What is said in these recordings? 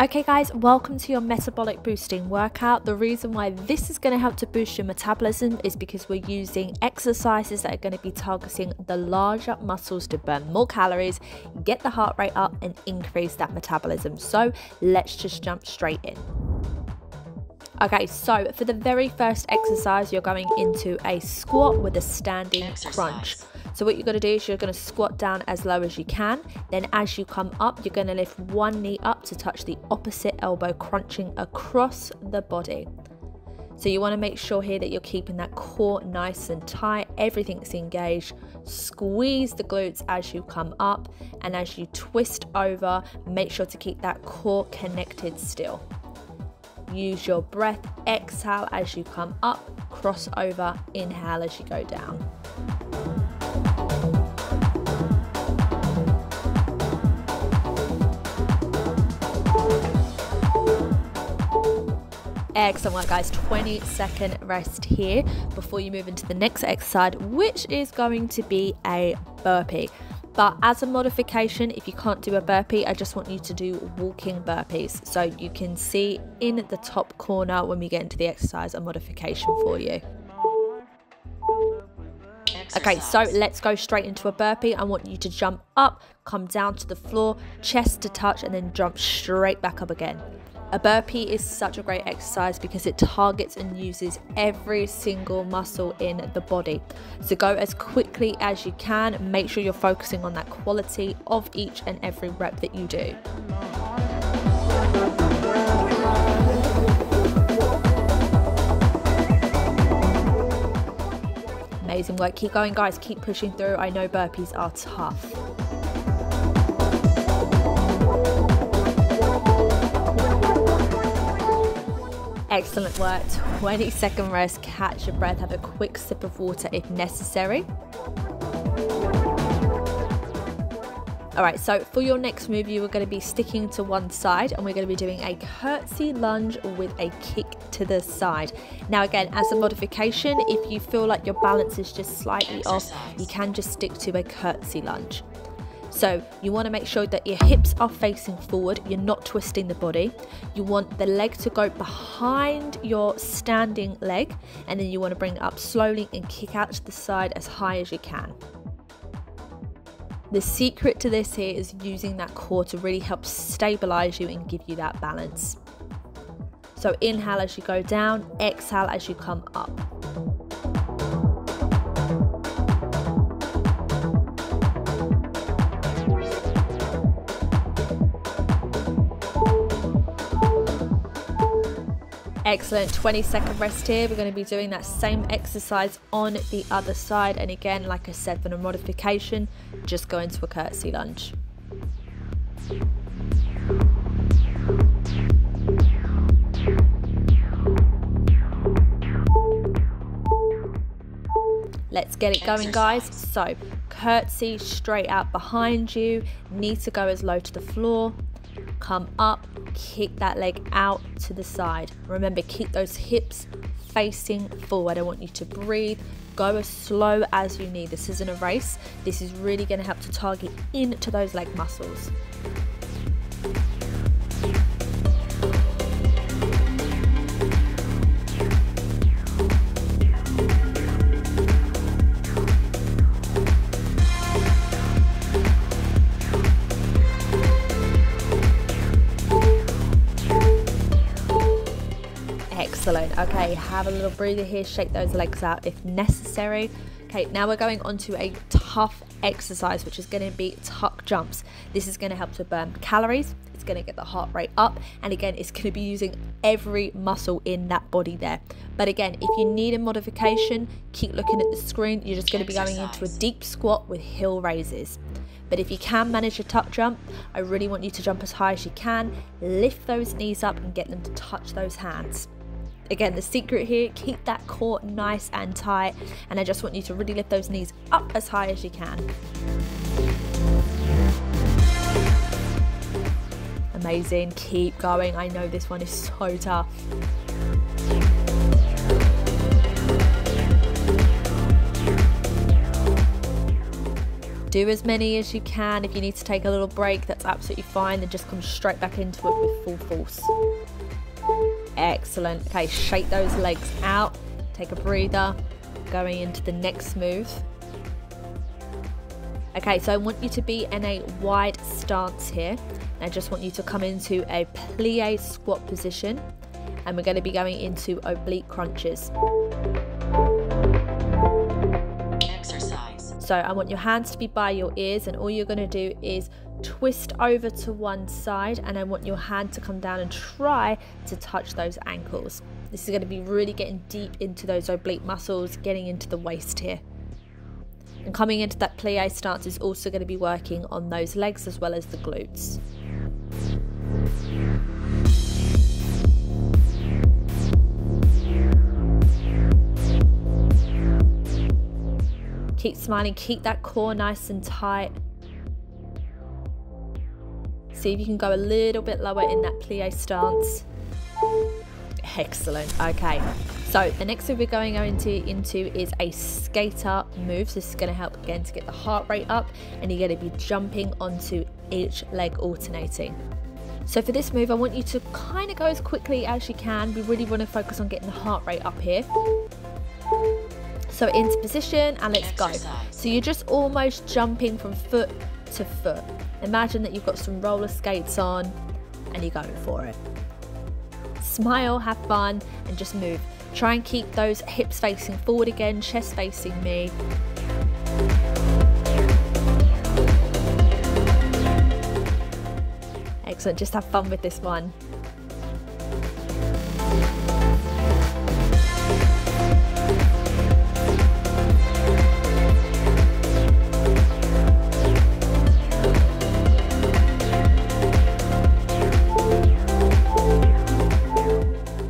Okay guys, welcome to your metabolic boosting workout. The reason why this is going to help to boost your metabolism is because we're using exercises that are going to be targeting the larger muscles to burn more calories, get the heart rate up and increase that metabolism. So let's just jump straight in. Okay, so for the very first exercise, you're going into a squat with a standing crunch. So what you're going to do is you're going to squat down as low as you can. Then as you come up, you're going to lift one knee up to touch the opposite elbow, crunching across the body. So you want to make sure here that you're keeping that core nice and tight. Everything's engaged. Squeeze the glutes as you come up. And as you twist over, make sure to keep that core connected still. Use your breath. Exhale as you come up. Cross over. Inhale as you go down. Excellent work guys, 20-second rest here before you move into the next exercise, which is going to be a burpee. But as a modification, if you can't do a burpee, I just want you to do walking burpees. So you can see in the top corner when we get into the exercise, a modification for you. Okay, so let's go straight into a burpee. I want you to jump up, come down to the floor, chest to touch, and then jump straight back up again. A burpee is such a great exercise because it targets and uses every single muscle in the body. So go as quickly as you can. Make sure you're focusing on that quality of each and every rep that you do. Amazing work. Keep going, guys. Keep pushing through. I know burpees are tough. Excellent work, 20-second rest, catch your breath, have a quick sip of water if necessary. All right, so for your next move, you are going to be sticking to one side and we're going to be doing a curtsy lunge with a kick to the side. Now again, as a modification, if you feel like your balance is just slightly off, you can just stick to a curtsy lunge. So you want to make sure that your hips are facing forward, you're not twisting the body. You want the leg to go behind your standing leg and then you want to bring it up slowly and kick out to the side as high as you can. The secret to this here is using that core to really help stabilize you and give you that balance. So inhale as you go down, exhale as you come up. Excellent, 20-second rest here. We're going to be doing that same exercise on the other side. And again, like I said, for a modification, just go into a curtsy lunge. Let's get it going, guys. So, curtsy straight out behind you. Knee to go as low to the floor. Come up, kick that leg out to the side. Remember, keep those hips facing forward. I want you to breathe, go as slow as you need. This isn't a race. This is really going to help to target into those leg muscles. Excellent. Okay, have a little breather here, shake those legs out if necessary. Okay, now we're going on to a tough exercise, which is going to be tuck jumps. This is going to help to burn calories, it's going to get the heart rate up, and again, it's going to be using every muscle in that body there. But again, if you need a modification, keep looking at the screen. You're just going to be going into a deep squat with heel raises. But if you can manage your tuck jump, I really want you to jump as high as you can, lift those knees up and get them to touch those hands. Again, the secret here, keep that core nice and tight. And I just want you to really lift those knees up as high as you can. Amazing, keep going. I know this one is so tough. do as many as you can. If you need to take a little break, that's absolutely fine. Then just come straight back into it with full force. Excellent. Okay, shake those legs out. Take a breather. Going into the next move. Okay, so I want you to be in a wide stance here. I just want you to come into a plie squat position, and we're going to be going into oblique crunches. Exercise. So I want your hands to be by your ears, and all you're going to do is twist over to one side, and I want your hand to come down and try to touch those ankles. This is going to be really getting deep into those oblique muscles, getting into the waist here. And coming into that plie stance is also going to be working on those legs as well as the glutes. Keep smiling, keep that core nice and tight. See if you can go a little bit lower in that plie stance. Excellent. Okay, so the next move we're going into is a skater move. So this is going to help again to get the heart rate up, and you're going to be jumping onto each leg alternating. So for this move, I want you to kind of go as quickly as you can. We really want to focus on getting the heart rate up here. So into position, and let's go. So you're just almost jumping from foot to foot. Imagine that you've got some roller skates on and you're going for it. Smile, have fun, and just move. Try and keep those hips facing forward again, chest facing me. Excellent, just have fun with this one.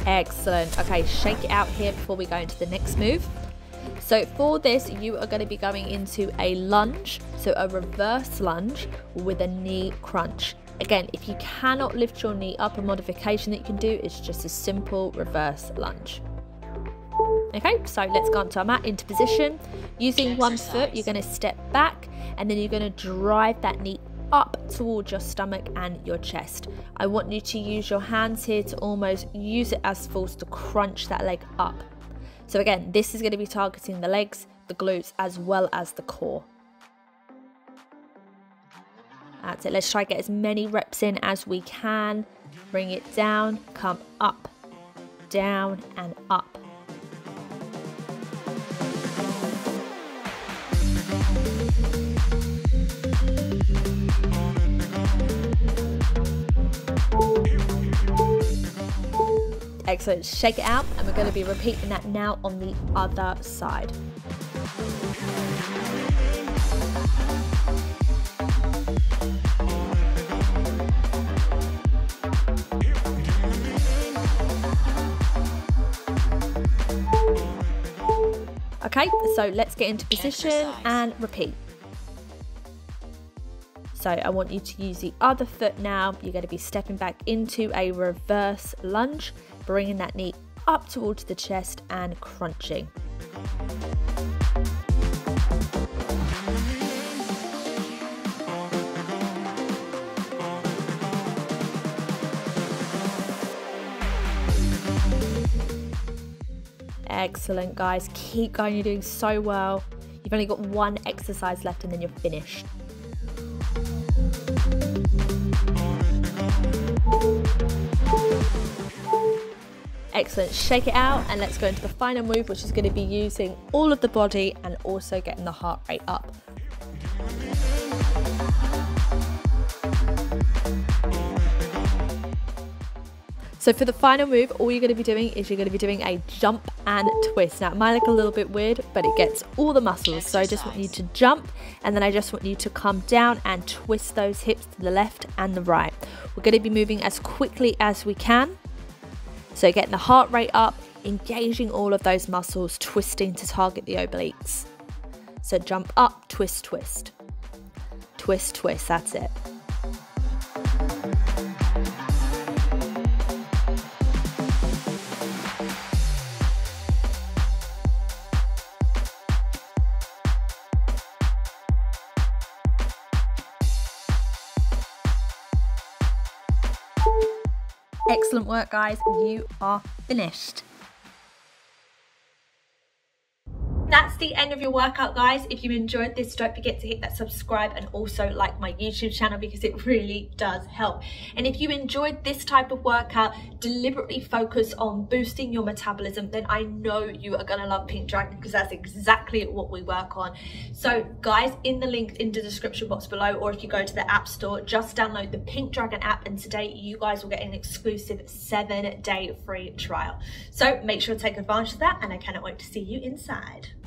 Excellent. Okay, shake it out here before we go into the next move. So for this, you are going to be going into a lunge, so a reverse lunge with a knee crunch. Again, if you cannot lift your knee up, a modification that you can do is just a simple reverse lunge. Okay, so let's go onto our mat, into position. Using one foot, you're going to step back, and then you're going to drive that knee up towards your stomach and your chest. I want you to use your hands here to almost use it as force to crunch that leg up. So again, this is going to be targeting the legs, the glutes, as well as the core. That's it. Let's try and get as many reps in as we can. Bring it down, come up, down and up. Excellent, shake it out, and we're going to be repeating that now on the other side. Okay, so let's get into position and repeat. So I want you to use the other foot now. You're going to be stepping back into a reverse lunge, bringing that knee up towards the chest and crunching. Excellent, guys. Keep going. You're doing so well. You've only got one exercise left and then you're finished. Excellent, shake it out, and let's go into the final move, which is going to be using all of the body and also getting the heart rate up. So for the final move, all you're going to be doing is you're going to be doing a jump and twist. Now it might look a little bit weird, but it gets all the muscles. So I just want you to jump, and then I just want you to come down and twist those hips to the left and the right. We're going to be moving as quickly as we can. So getting the heart rate up, engaging all of those muscles, twisting to target the obliques. So jump up, twist, twist. Twist, twist, that's it. Excellent work, guys. You are finished. That's the end of your workout, guys. If you enjoyed this, don't forget to hit that subscribe and also like my YouTube channel because it really does help. And if you enjoyed this type of workout, deliberately focus on boosting your metabolism, then I know you are gonna love Pink Dragon because that's exactly what we work on. So guys, in the link in the description box below, or if you go to the App Store, just download the Pink Dragon app, and today you guys will get an exclusive 7-day free trial. So make sure to take advantage of that, and I cannot wait to see you inside.